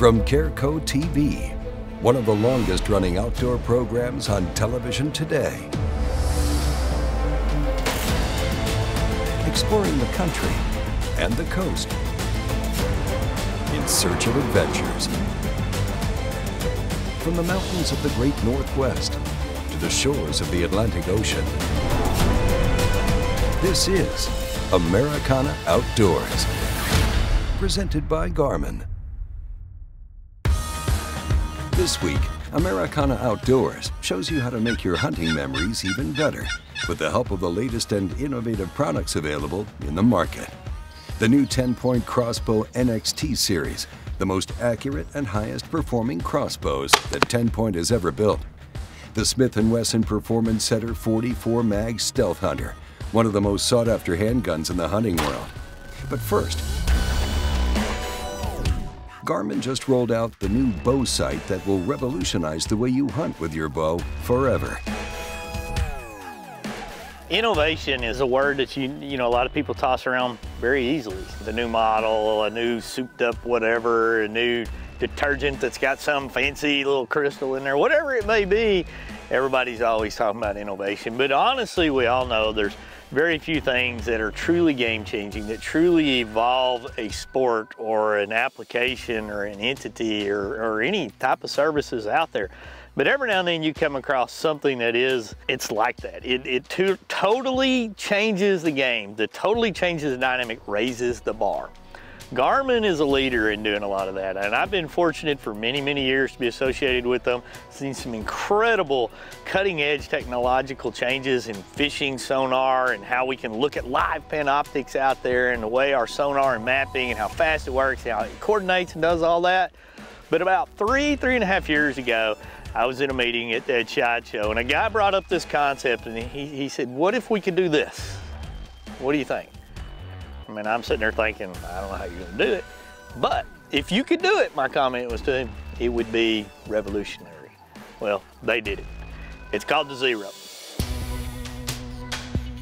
From Careco TV, one of the longest-running outdoor programs on television today. Exploring the country and the coast in search of adventures. From the mountains of the Great Northwest to the shores of the Atlantic Ocean, this is Americana Outdoors, presented by Garmin. This week, Americana Outdoors shows you how to make your hunting memories even better with the help of the latest and innovative products available in the market. The new TenPoint Crossbow NXT series, the most accurate and highest performing crossbows that TenPoint has ever built. The Smith Wesson Performance Center 44 Mag Stealth Hunter, one of the most sought-after handguns in the hunting world. But first, Garmin just rolled out the new bow sight that will revolutionize the way you hunt with your bow forever. Innovation is a word that you know, a lot of people toss around very easily. The new model, a new souped up whatever, a new detergent that's got some fancy little crystal in there, whatever it may be. Everybody's always talking about innovation, but honestly, we all know there's very few things that are truly game-changing, that truly evolve a sport or an application or an entity or any type of services out there. But every now and then you come across something that is, it's like that. It totally changes the game. It totally changes the dynamic, raises the bar. Garmin is a leader in doing a lot of that, and I've been fortunate for many, many years to be associated with them. Seen some incredible cutting-edge technological changes in fishing sonar and how we can look at live panoptics out there and the way our sonar and mapping and how fast it works, how it coordinates and does all that. But about three and a half years ago, I was in a meeting at that SHOT Show, and a guy brought up this concept, and he said, what if we could do this? What do you think? I mean, I'm sitting there thinking, I don't know how you're gonna do it. But if you could do it, my comment was to him, it would be revolutionary. Well, they did it. It's called the Xero.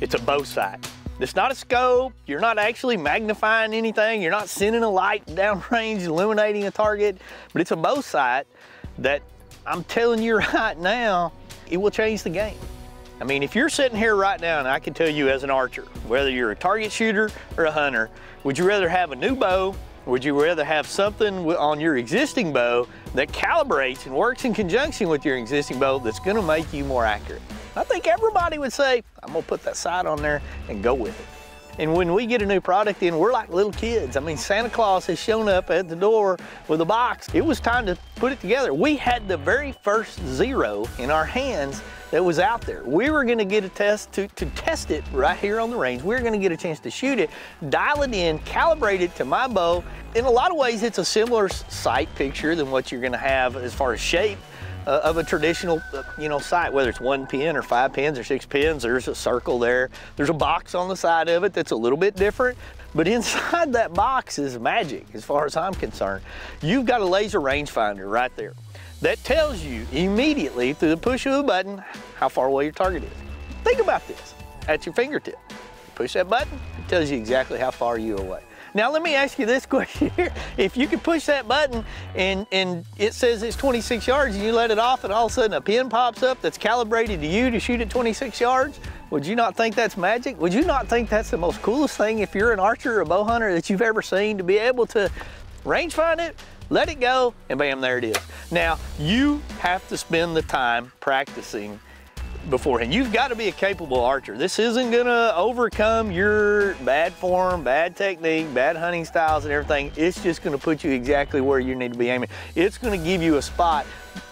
It's a bow sight. It's not a scope. You're not actually magnifying anything. You're not sending a light downrange, illuminating a target, but it's a bow sight that I'm telling you right now, it will change the game. I mean, if you're sitting here right now, and I can tell you as an archer, whether you're a target shooter or a hunter, would you rather have a new bow? Would you rather have something on your existing bow that calibrates and works in conjunction with your existing bow that's gonna make you more accurate? I think everybody would say, I'm gonna put that sight on there and go with it. And when we get a new product in, we're like little kids. I mean, Santa Claus has shown up at the door with a box. It was time to put it together. We had the very first Xero in our hands that was out there. We were gonna get a test to test it right here on the range. We were gonna get a chance to shoot it, dial it in, calibrate it to my bow. In a lot of ways, it's a similar sight picture than what you're gonna have as far as shape of a traditional, you know, sight, whether it's 1 pin or 5 pins or 6 pins. There's a circle there. There's a box on the side of it that's a little bit different, but inside that box is magic as far as I'm concerned. You've got a laser rangefinder right there that tells you immediately through the push of a button how far away your target is. Think about this, at your fingertip. Push that button, it tells you exactly how far you're away. Now let me ask you this question here. If you could push that button and it says it's 26 yards and you let it off and all of a sudden a pin pops up that's calibrated to you to shoot at 26 yards, would you not think that's magic? Would you not think that's the most coolest thing if you're an archer or a bow hunter that you've ever seen, to be able to range find it, let it go, and bam, there it is. Now, you have to spend the time practicing beforehand. You've got to be a capable archer. This isn't gonna overcome your bad form, bad technique, bad hunting styles and everything. It's just gonna put you exactly where you need to be aiming. It's gonna give you a spot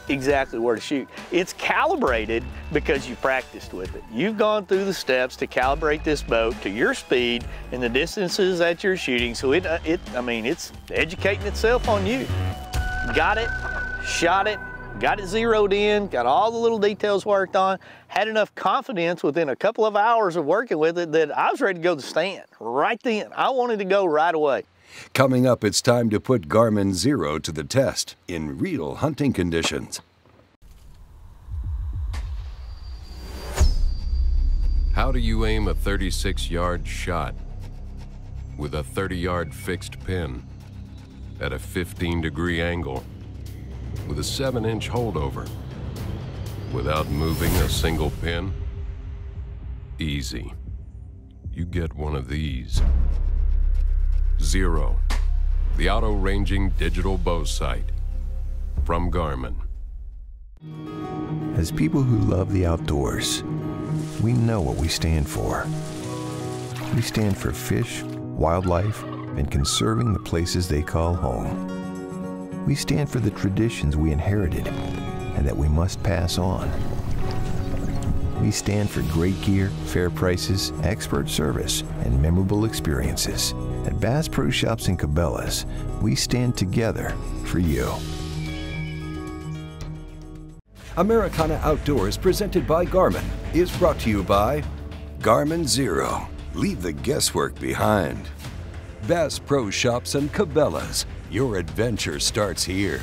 exactly where to shoot. It's calibrated because you practiced with it. You've gone through the steps to calibrate this bow to your speed and the distances that you're shooting. So it's educating itself on you. Got it, shot it, got it zeroed in, got all the little details worked on, had enough confidence within a couple of hours of working with it that I was ready to go to the stand right then. I wanted to go right away. Coming up, it's time to put Garmin Xero to the test in real hunting conditions. How do you aim a 36-yard shot with a 30-yard fixed pin? at a 15-degree angle with a 7-inch holdover without moving a single pin? Easy. You get one of these. Xero, the auto-ranging digital bow sight from Garmin. As people who love the outdoors, we know what we stand for. We stand for fish, wildlife, and conserving the places they call home. We stand for the traditions we inherited and that we must pass on. We stand for great gear, fair prices, expert service, and memorable experiences. At Bass Pro Shops and Cabela's, we stand together for you. Americana Outdoors, presented by Garmin, is brought to you by Garmin Xero. Leave the guesswork behind. Bass Pro Shops and Cabela's. Your adventure starts here.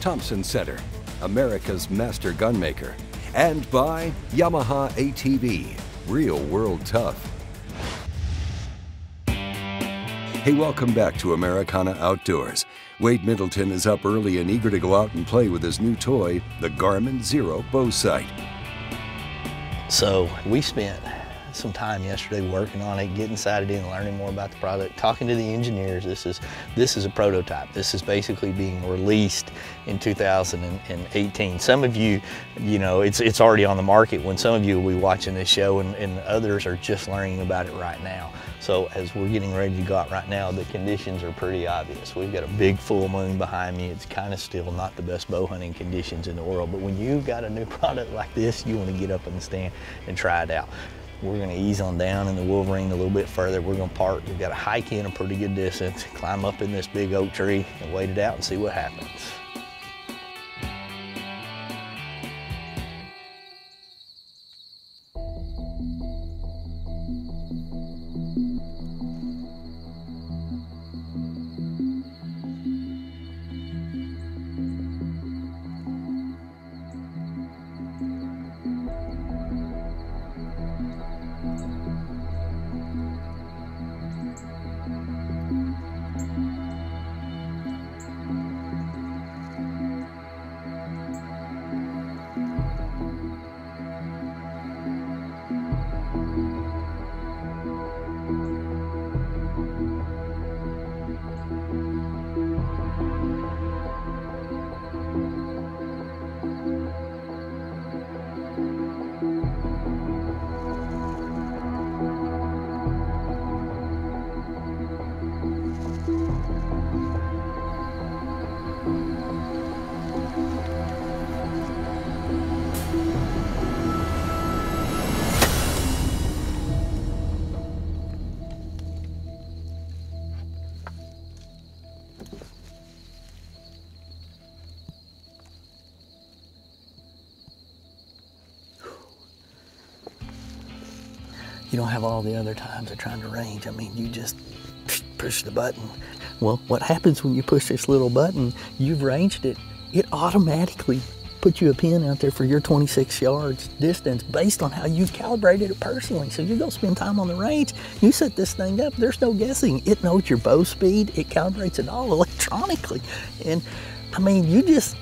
Thompson Center, America's master gunmaker. And by Yamaha ATV. Real world tough. Hey, welcome back to Americana Outdoors. Wade Middleton is up early and eager to go out and play with his new toy, the Garmin Xero bow sight. So we spent some time yesterday working on it, getting sighted in, learning more about the product, talking to the engineers. This is a prototype. This is basically being released in 2018. Some of you, you know, it's already on the market when some of you will be watching this show, and others are just learning about it right now. So as we're getting ready to go out right now, the conditions are pretty obvious. We've got a big full moon behind me. It's kind of still not the best bow hunting conditions in the world, but when you've got a new product like this, you want to get up in the stand and try it out. We're gonna ease on down in the Wolverine a little bit further. We're gonna park, we've gotta hike in a pretty good distance, climb up in this big oak tree and wait it out and see what happens. You don't have all the other times of trying to range. I mean, you just push the button. Well, what happens when you push this little button, you've ranged it, it automatically puts you a pin out there for your 26 yards distance based on how you calibrated it personally. So you go spend time on the range, you set this thing up, there's no guessing. It knows your bow speed, it calibrates it all electronically. And I mean, you just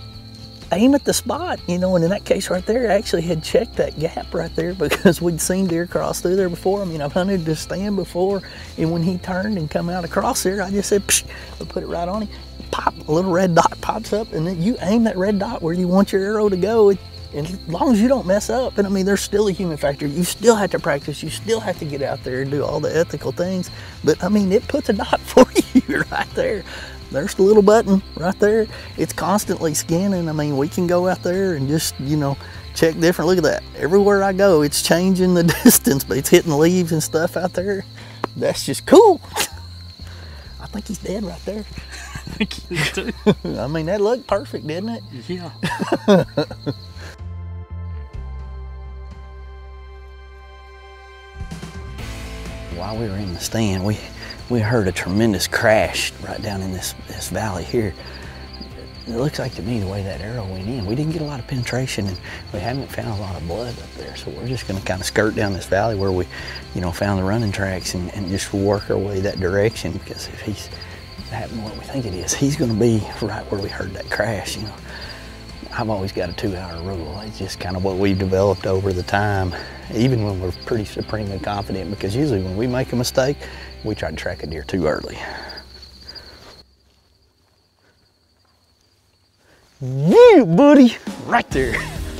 aim at the spot, you know, and in that case right there, I actually had checked that gap right there because we'd seen deer cross through there before. I mean, I've hunted this stand before, and when he turned and come out across there, I just said, psh, I put it right on him, pop, a little red dot pops up, and then you aim that red dot where you want your arrow to go, and as long as you don't mess up, and I mean, there's still a human factor. You still have to practice, you still have to get out there and do all the ethical things, but I mean, it puts a dot for you right there. There's the little button right there. It's constantly scanning. I mean, we can go out there and just, you know, check different. Look at that. Everywhere I go, it's changing the distance, but it's hitting leaves and stuff out there. That's just cool. I think he's dead right there. I think he is too. I mean, that looked perfect, didn't it? Yeah. While we were in the stand, we heard a tremendous crash right down in this valley here. It looks like to me the way that arrow went in, we didn't get a lot of penetration and we haven't found a lot of blood up there. So we're just gonna kind of skirt down this valley where we, you know, found the running tracks and just work our way that direction because if he's happened what we think it is. He's gonna be right where we heard that crash, you know. I've always got a 2-hour rule. It's just kind of what we've developed over the time, even when we're pretty supremely confident, because usually when we make a mistake, we try to track a deer too early. You buddy, right there,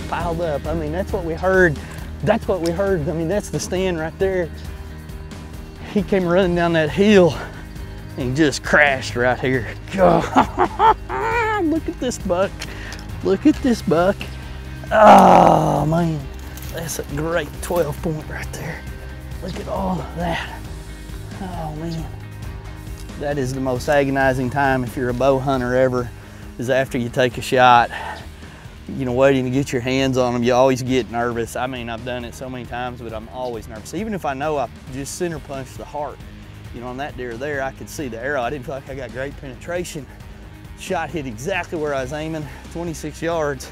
piled up. I mean, that's what we heard. That's what we heard. I mean, that's the stand right there. He came running down that hill and just crashed right here. God, look at this buck. Look at this buck. Oh man, that's a great 12 point right there. Look at all of that. Oh man, that is the most agonizing time if you're a bow hunter ever, is after you take a shot, you know, waiting to get your hands on them. You always get nervous. I mean, I've done it so many times, but I'm always nervous. Even if I know I just center punched the heart, you know, on that deer there, I could see the arrow. I didn't feel like I got great penetration. Shot hit exactly where I was aiming, 26 yards.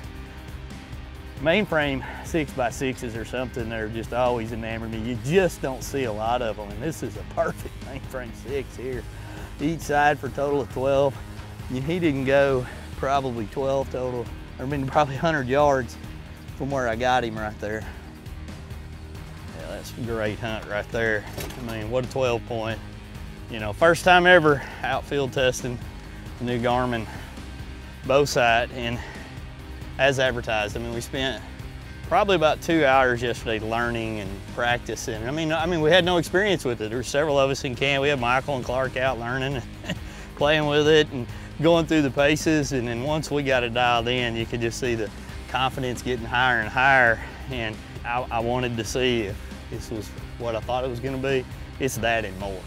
Mainframe 6x6s or something, they're just always enamored me. You just don't see a lot of them, and this is a perfect mainframe 6 here. Each side for a total of 12. And he didn't go probably 12 total, I mean probably 100 yards from where I got him right there. Yeah, that's a great hunt right there. I mean, what a 12 point. You know, first time ever outfield testing the new Garmin bow sight, and as advertised, I mean, we spent probably about 2 hours yesterday learning and practicing. I mean, we had no experience with it. There were several of us in camp. We had Michael and Clark out learning and playing with it and going through the paces, and then once we got it dialed in, you could just see the confidence getting higher and higher, and I wanted to see if this was what I thought it was gonna be. It's that and more.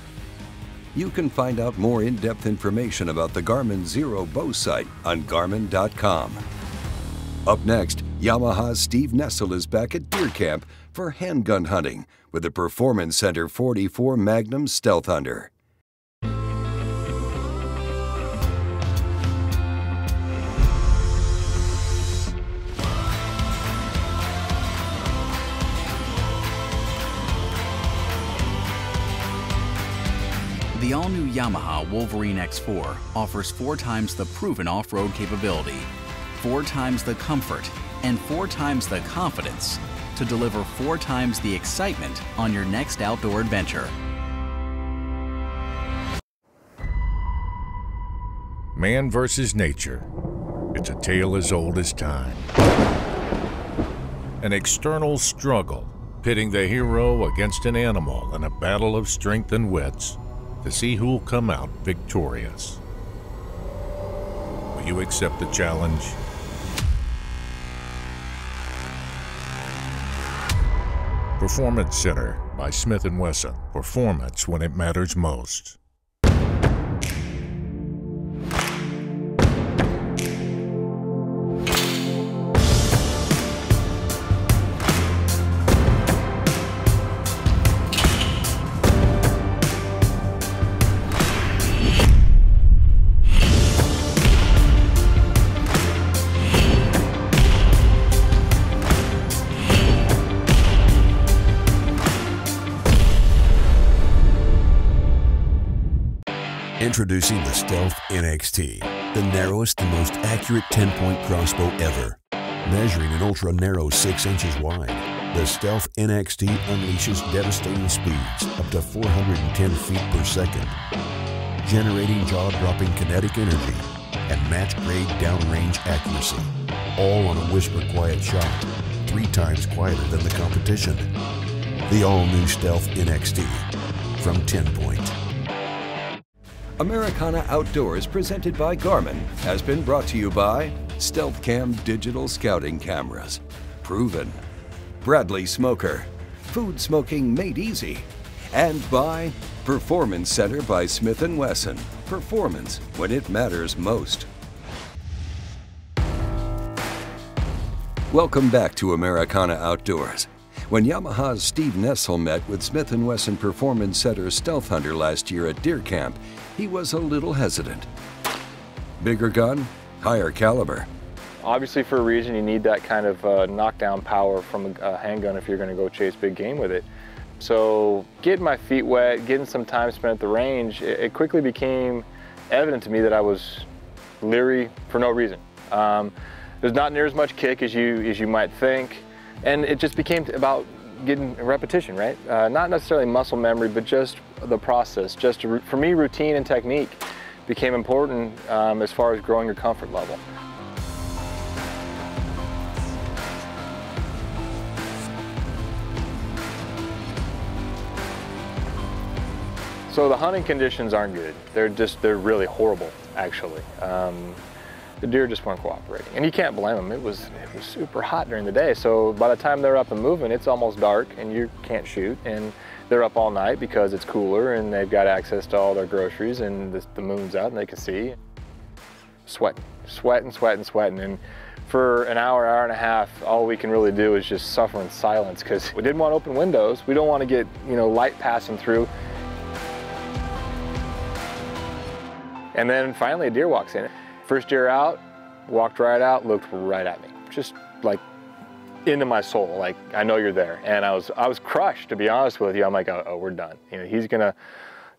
You can find out more in-depth information about the Garmin Xero bow sight on Garmin.com. Up next, Yamaha's Steve Nessel is back at deer camp for handgun hunting with the Performance Center 44 Magnum Stealth Hunter. The all-new Yamaha Wolverine X4 offers 4 times the proven off-road capability, 4 times the comfort, and 4 times the confidence to deliver 4 times the excitement on your next outdoor adventure. Man versus nature. It's a tale as old as time. An external struggle, pitting the hero against an animal in a battle of strength and wits, to see who'll come out victorious. Will you accept the challenge? Performance Center by Smith Wesson. Performance when it matters most. Introducing the Stealth NXT, the narrowest and most accurate 10-point crossbow ever. Measuring an ultra-narrow 6 inches wide, the Stealth NXT unleashes devastating speeds up to 410 feet per second, generating jaw-dropping kinetic energy and match-grade downrange accuracy, all on a whisper-quiet shot, 3 times quieter than the competition. The all-new Stealth NXT from TenPoint. Americana Outdoors, presented by Garmin, has been brought to you by Stealth Cam Digital Scouting Cameras. Proven. Bradley Smoker. Food smoking made easy. And by Performance Center by Smith & Wesson. Performance when it matters most. Welcome back to Americana Outdoors. When Yamaha's Steve Nessel met with Smith & Wesson Performance Center Stealth Hunter last year at deer camp, he was a little hesitant. Bigger gun, higher caliber. Obviously for a reason you need that kind of knockdown power from a handgun if you're gonna go chase big game with it. So getting my feet wet, getting some time spent at the range, it quickly became evident to me that I was leery for no reason. There's not near as much kick as you might think, and it just became about getting repetition, right? Not necessarily muscle memory, but just the process. Just for me, routine and technique became important as far as growing your comfort level. So the hunting conditions aren't good. They're really horrible, actually. The deer just weren't cooperating, and you can't blame them. It was super hot during the day, so by the time they're up and moving, it's almost dark, and you can't shoot. And they're up all night because it's cooler, and they've got access to all their groceries, and the moon's out, and they can see. Sweating, and for an hour and a half, all we can really do is just suffer in silence because we didn't want open windows. We don't want to get light passing through. And then finally a deer walks in. First deer out, walked right out, looked right at me. Just like into my soul, like, I know you're there. And I was crushed, to be honest with you. I'm like, oh, we're done. He's gonna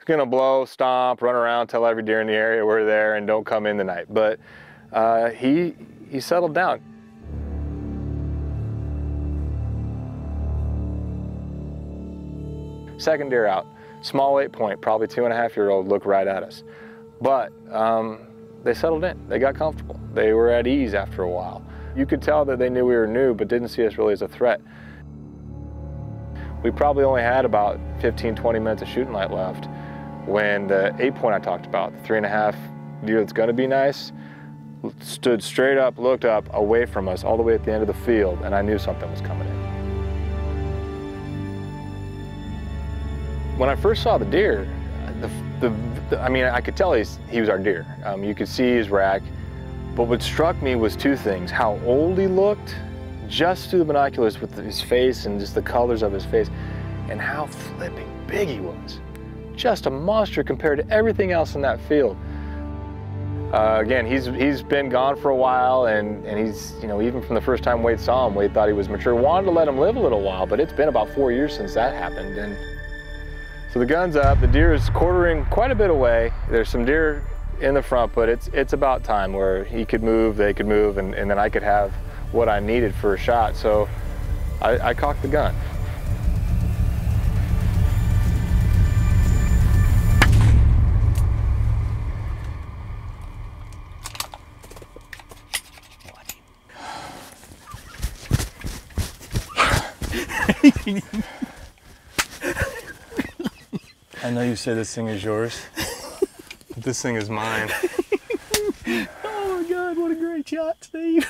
blow, stomp, run around, tell every deer in the area we're there and don't come in tonight. But he settled down. Second deer out, small 8-point, probably 2.5-year-old, looked right at us. But they settled in, they got comfortable. They were at ease after a while. You could tell that they knew we were new, but didn't see us really as a threat. We probably only had about 15, 20 minutes of shooting light left when the 8-point I talked about, the 3.5 deer that's gonna be nice, stood straight up, looked up, away from us, all the way at the end of the field, and I knew something was coming in. When I first saw the deer, I mean, I could tell he was our deer. You could see his rack, but what struck me was two things: how old he looked, just through the binoculars with his face and just the colors of his face, and how flipping big he was. Just a monster compared to everything else in that field. Again, he's been gone for a while, and he's, even from the first time Wade saw him, Wade thought he was mature, wanted to let him live a little while, but it's been about 4 years since that happened. And so the gun's up, the deer is quartering quite a bit away. There's some deer in the front, but it's about time where he could move, they could move, and then I could have what I needed for a shot. So I cocked the gun. I know you say this thing is yours. This thing is mine. Oh my God, what a great shot, Steve.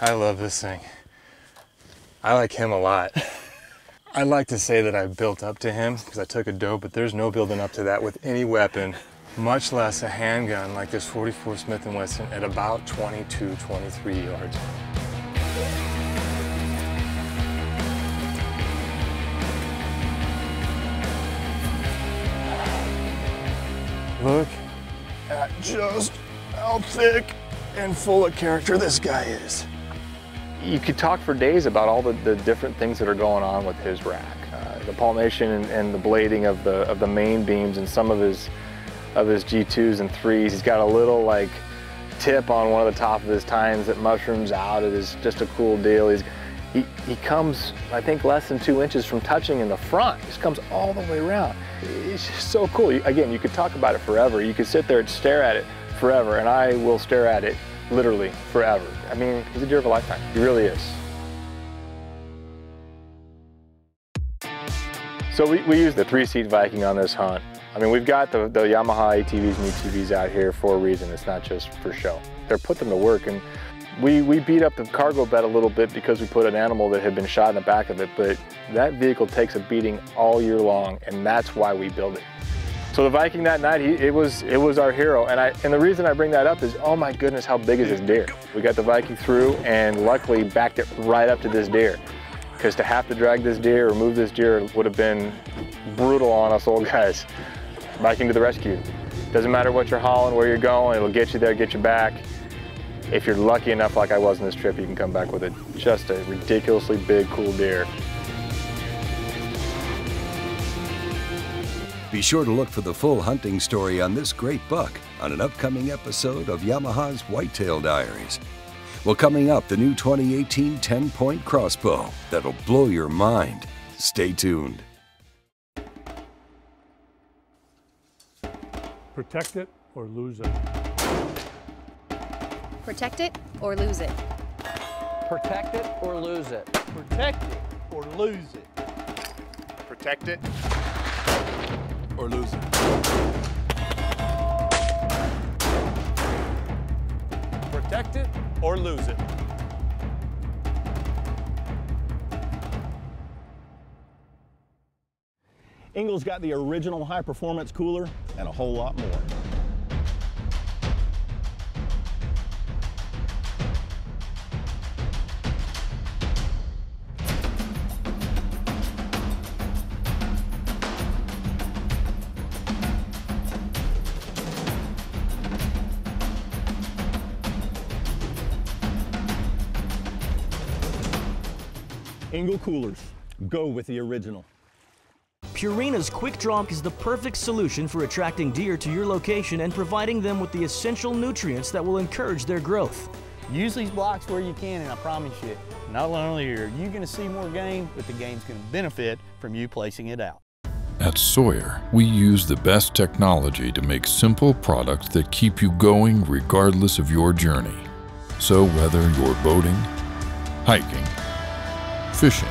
I love this thing. I like him a lot. I like to say that I built up to him because I took a doe, but there's no building up to that with any weapon, much less a handgun like this 44 Smith & Wesson at about 22, 23 yards. Look at just how thick and full of character this guy is. You could talk for days about all the different things that are going on with his rack. The palmation and the blading of the main beams and some of his G2s and 3s. He's got a little like tip on one of the top of his tines that mushrooms out. It is just a cool deal. He comes, I think, less than 2 inches from touching in the front. He just comes all the way around. It's just so cool. Again, you could talk about it forever. You could sit there and stare at it forever, and I will stare at it literally forever. I mean, he's a deer of a lifetime. He really is. So we use the 3-seat Viking on this hunt. I mean, we've got the Yamaha ATVs and UTVs out here for a reason. It's not just for show. They're put them to work, and we beat up the cargo bed a little bit because we put an animal that had been shot in the back of it, but that vehicle takes a beating all year long, and that's why we build it. So the Viking that night, it was our hero, and the reason I bring that up is, oh my goodness, how big is this deer? We got the Viking through, and luckily backed it right up to this deer, because to have to drag this deer or move this deer would have been brutal on us old guys. Viking to the rescue. Doesn't matter what you're hauling, where you're going, it'll get you there, get you back. If you're lucky enough, like I was in this trip, you can come back with just a ridiculously big, cool deer. Be sure to look for the full hunting story on this great buck on an upcoming episode of Yamaha's Whitetail Diaries. Well, coming up, the new 2018 10-point crossbow that'll blow your mind. Stay tuned. Protect it or lose it. Protect it or lose it. Protect it or lose it. Protect it or lose it. Protect it or lose it. Protect it or lose it. Engel's got the original high-performance cooler and a whole lot more. Engel coolers, go with the original. Purina's Quick Drop is the perfect solution for attracting deer to your location and providing them with the essential nutrients that will encourage their growth. Use these blocks where you can, and I promise you, not only are you going to see more game, but the game's going to benefit from you placing it out. At Sawyer, we use the best technology to make simple products that keep you going regardless of your journey. So whether you're boating, hiking, fishing,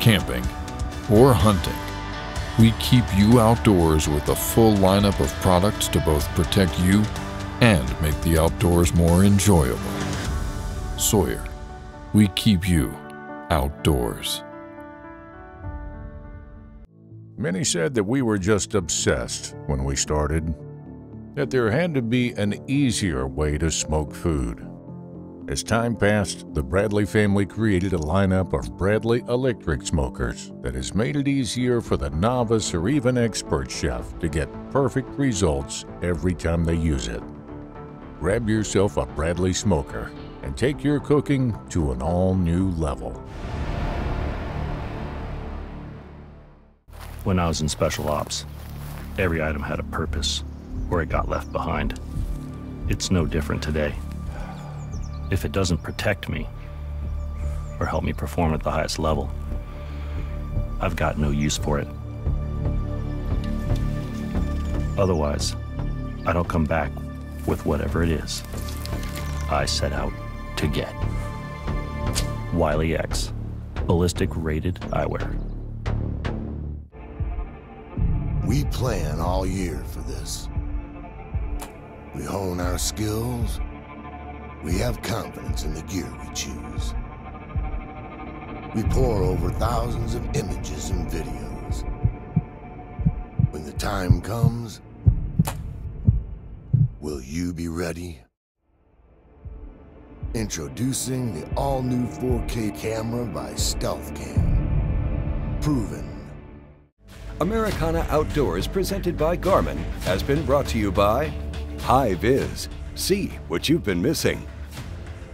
camping, or hunting, we keep you outdoors with a full lineup of products to both protect you and make the outdoors more enjoyable. Sawyer, we keep you outdoors. Many said that we were just obsessed when we started, that there had to be an easier way to smoke food. As time passed, the Bradley family created a lineup of Bradley electric smokers that has made it easier for the novice or even expert chef to get perfect results every time they use it. Grab yourself a Bradley smoker and take your cooking to an all-new level. When I was in special ops, every item had a purpose, or it got left behind. It's no different today. If it doesn't protect me or help me perform at the highest level, I've got no use for it. Otherwise, I don't come back with whatever it is I set out to get. Wiley X, ballistic rated eyewear. We plan all year for this. We hone our skills. We have confidence in the gear we choose. We pour over thousands of images and videos. When the time comes, will you be ready? Introducing the all-new 4K camera by Stealth Cam. Proven. Americana Outdoors, presented by Garmin, has been brought to you by Hi-Viz. See what you've been missing.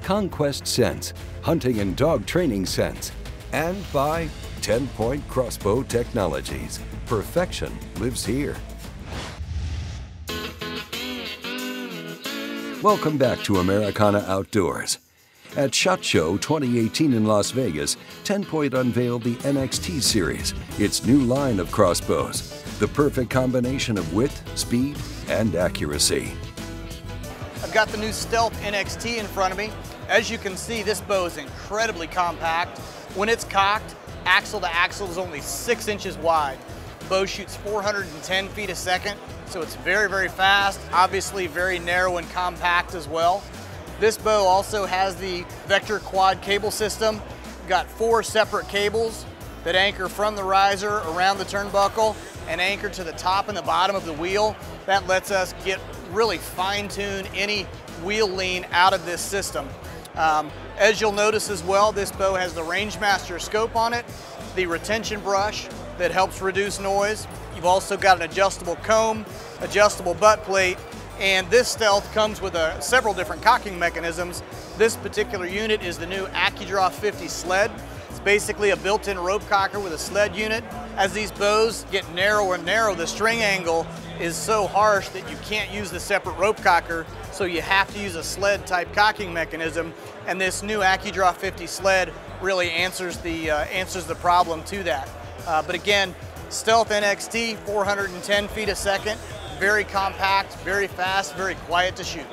Conquest Scents, hunting and dog training scents. And by 10-Point Crossbow Technologies. Perfection lives here. Welcome back to Americana Outdoors. At SHOT Show 2018 in Las Vegas, 10-Point unveiled the NXT series, its new line of crossbows, the perfect combination of width, speed, and accuracy. I've got the new Stealth NXT in front of me. As you can see, this bow is incredibly compact. When it's cocked, axle to axle is only 6 inches wide. The bow shoots 410 feet a second, so it's very, very fast, obviously very narrow and compact as well. This bow also has the Vector Quad cable system. We've got 4 separate cables that anchor from the riser around the turnbuckle and anchor to the top and the bottom of the wheel. That lets us get really fine-tune any wheel lean out of this system. As you'll notice as well, this bow has the Rangemaster scope on it, the retention brush that helps reduce noise. You've also got an adjustable comb, adjustable butt plate, and this Stealth comes with several different cocking mechanisms. This particular unit is the new AccuDraw 50 sled. It's basically a built-in rope cocker with a sled unit. as these bows get narrower and narrower, the string angle is so harsh that you can't use the separate rope cocker, so you have to use a sled type cocking mechanism, and this new AccuDraw 50 sled really answers the problem to that. But again, Stealth NXT, 410 feet a second, very compact, very fast, very quiet to shoot.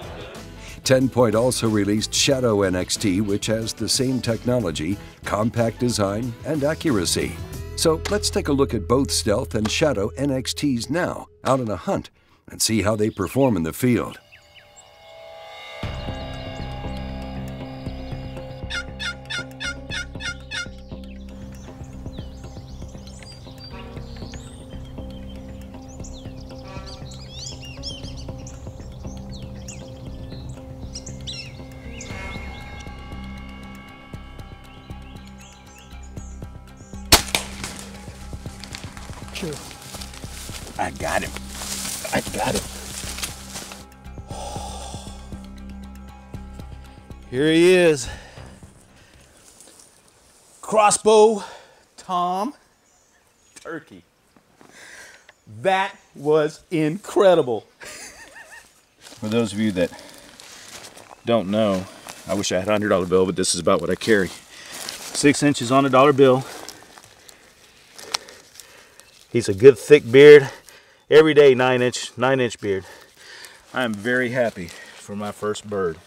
TenPoint also released Shadow NXT, which has the same technology, compact design, and accuracy. So let's take a look at both Stealth and Shadow NXTs now, out on a hunt, and see how they perform in the field. I got him. I got him. Oh. Here he is. Crossbow Tom Turkey. That was incredible. For those of you that don't know, I wish I had a $100 bill, but this is about what I carry. 6 inches on a dollar bill. He's a good thick beard. Every day, nine inch beard. I am very happy for my first bird.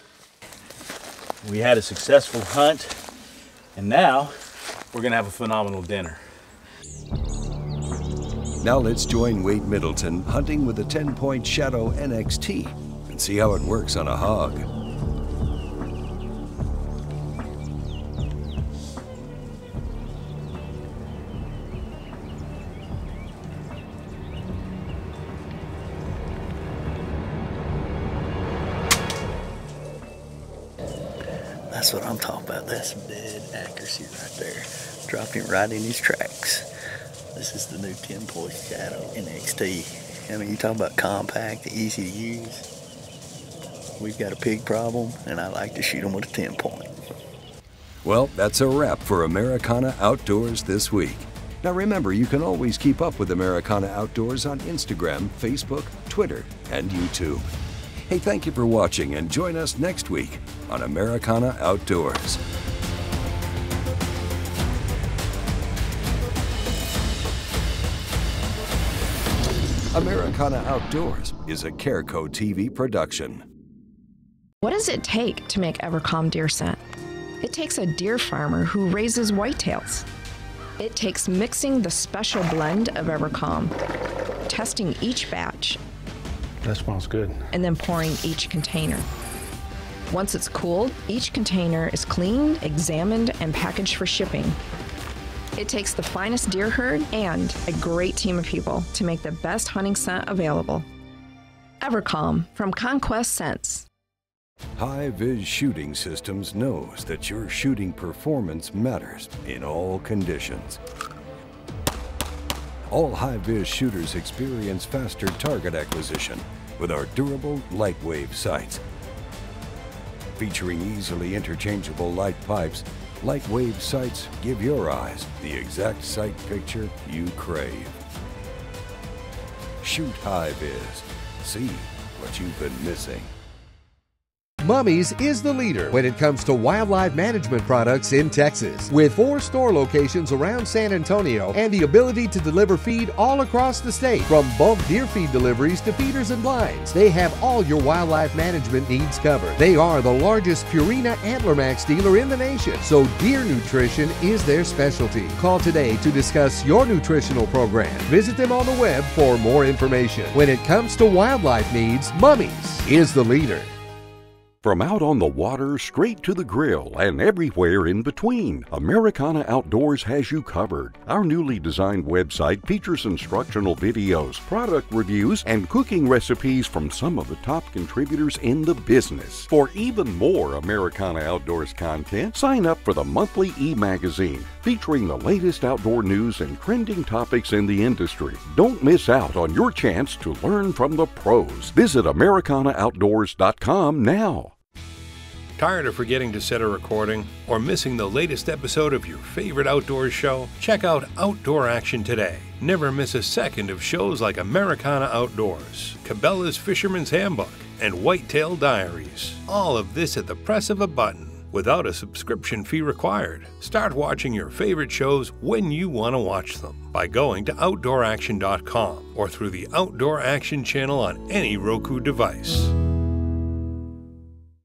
We had a successful hunt, and now we're gonna have a phenomenal dinner. Now let's join Wade Middleton hunting with a TenPoint Shadow NXT and see how it works on a hog. That's what I'm talking about. That's dead accuracy right there. Dropped him right in his tracks. This is the new TenPoint Shadow NXT. I mean, you talk about compact, easy to use. We've got a pig problem, and I like to shoot them with a TenPoint. Well, that's a wrap for Americana Outdoors this week. Now remember, you can always keep up with Americana Outdoors on Instagram, Facebook, Twitter, and YouTube. Hey, thank you for watching, and join us next week on Americana Outdoors. Americana Outdoors is a Careco TV production. What does it take to make EverCalm deer scent? It takes a deer farmer who raises whitetails. It takes mixing the special blend of EverCalm, testing each batch, that smells good, and then pouring each container. Once it's cooled, each container is cleaned, examined, and packaged for shipping. It takes the finest deer herd and a great team of people to make the best hunting scent available. EverCalm from Conquest Scents. Hi-Viz Shooting Systems knows that your shooting performance matters in all conditions. All Hi-Viz shooters experience faster target acquisition with our durable LightWave sights. Featuring easily interchangeable light pipes, LightWave sights give your eyes the exact sight picture you crave. Shoot Hi-Viz. See what you've been missing. Mummies is the leader when it comes to wildlife management products in Texas. With 4 store locations around San Antonio and the ability to deliver feed all across the state, from bulk deer feed deliveries to feeders and blinds, they have all your wildlife management needs covered. They are the largest Purina AntlerMax dealer in the nation, so deer nutrition is their specialty. Call today to discuss your nutritional program. Visit them on the web for more information. When it comes to wildlife needs, Mummies is the leader. From out on the water, straight to the grill, and everywhere in between, Americana Outdoors has you covered. Our newly designed website features instructional videos, product reviews, and cooking recipes from some of the top contributors in the business. For even more Americana Outdoors content, sign up for the monthly e-magazine, featuring the latest outdoor news and trending topics in the industry. Don't miss out on your chance to learn from the pros. Visit AmericanaOutdoors.com now. Tired of forgetting to set a recording or missing the latest episode of your favorite outdoors show? Check out Outdoor Action today. Never miss a second of shows like Americana Outdoors, Cabela's Fisherman's Handbook, and Whitetail Diaries. All of this at the press of a button, without a subscription fee required. Start watching your favorite shows when you want to watch them by going to OutdoorAction.com or through the Outdoor Action channel on any Roku device.